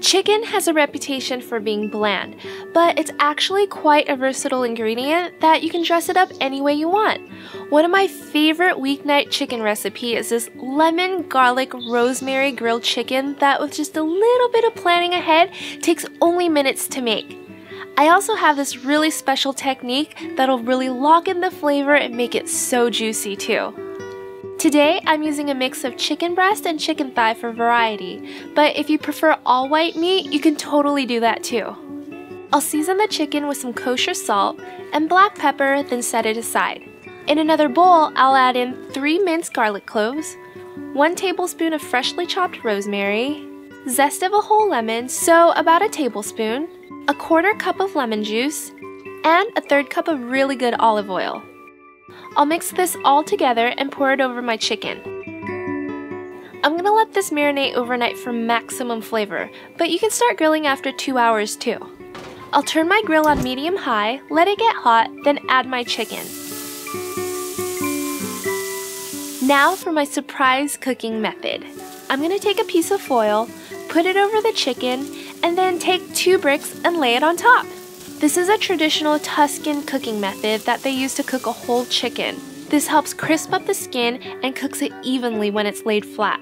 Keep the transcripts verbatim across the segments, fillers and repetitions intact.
Chicken has a reputation for being bland, but it's actually quite a versatile ingredient that you can dress it up any way you want. One of my favorite weeknight chicken recipe is this lemon garlic rosemary grilled chicken that with just a little bit of planning ahead takes only minutes to make. I also have this really special technique that'll really lock in the flavor and make it so juicy too. Today, I'm using a mix of chicken breast and chicken thigh for variety, but if you prefer all white meat, you can totally do that too. I'll season the chicken with some kosher salt and black pepper, then set it aside. In another bowl, I'll add in three minced garlic cloves, one tablespoon of freshly chopped rosemary, zest of a whole lemon, so about a tablespoon, a quarter cup of lemon juice, and a third cup of really good olive oil. I'll mix this all together and pour it over my chicken. I'm going to let this marinate overnight for maximum flavor, but you can start grilling after two hours too. I'll turn my grill on medium-high, let it get hot, then add my chicken. Now for my surprise cooking method. I'm going to take a piece of foil, put it over the chicken, and then take two bricks and lay it on top. This is a traditional Tuscan cooking method that they use to cook a whole chicken. This helps crisp up the skin and cooks it evenly when it's laid flat.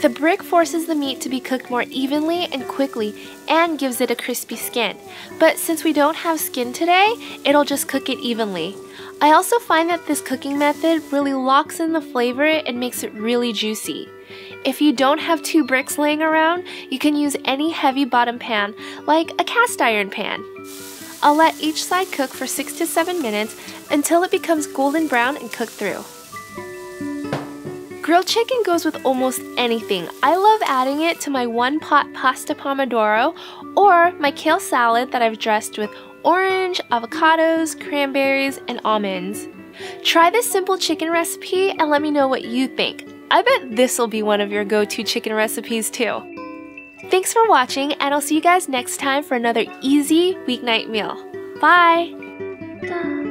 The brick forces the meat to be cooked more evenly and quickly and gives it a crispy skin. But since we don't have skin today, it'll just cook it evenly. I also find that this cooking method really locks in the flavor and makes it really juicy. If you don't have two bricks laying around, you can use any heavy bottom pan, like a cast iron pan. I'll let each side cook for six to seven minutes until it becomes golden brown and cooked through. Grilled chicken goes with almost anything. I love adding it to my one-pot pasta pomodoro or my kale salad that I've dressed with orange, avocados, cranberries, and almonds. Try this simple chicken recipe and let me know what you think. I bet this will be one of your go-to chicken recipes too. Thanks for watching, and I'll see you guys next time for another easy weeknight meal. Bye!